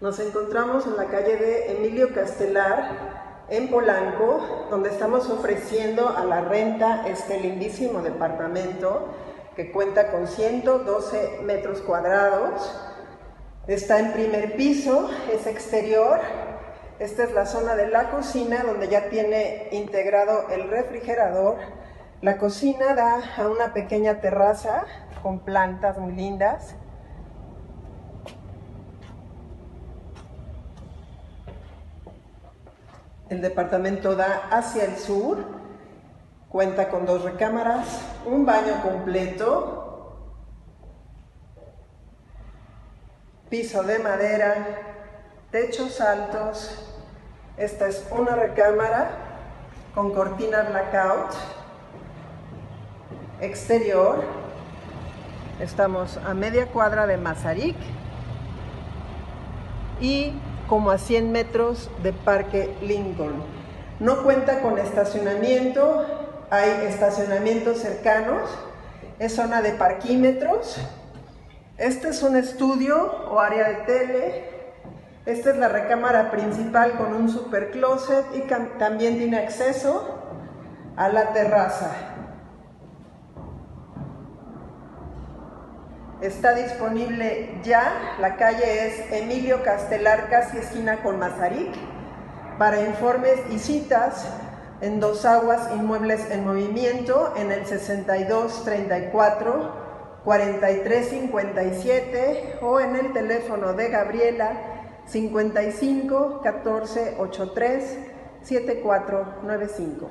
Nos encontramos en la calle de Emilio Castelar, en Polanco, donde estamos ofreciendo a la renta este lindísimo departamento que cuenta con 112 metros cuadrados. Está en primer piso, es exterior. Esta es la zona de la cocina, donde ya tiene integrado el refrigerador. La cocina da a una pequeña terraza con plantas muy lindas. El departamento da hacia el sur, cuenta con 2 recámaras, un baño completo, piso de madera, techos altos. Esta es una recámara con cortina blackout. Exterior. Estamos a media cuadra de Masaryk y como a 100 metros de Parque Lincoln. No cuenta con estacionamiento, hay estacionamientos cercanos, es zona de parquímetros. Este es un estudio o área de tele. Esta es la recámara principal con un super closet y también tiene acceso a la terraza. Está disponible ya, la calle es Emilio Castelar, casi esquina con Masaryk. Para informes y citas en Dos Aguas Inmuebles en Movimiento, en el 62 34 43 57, o en el teléfono de Gabriela 55 14 83 7495.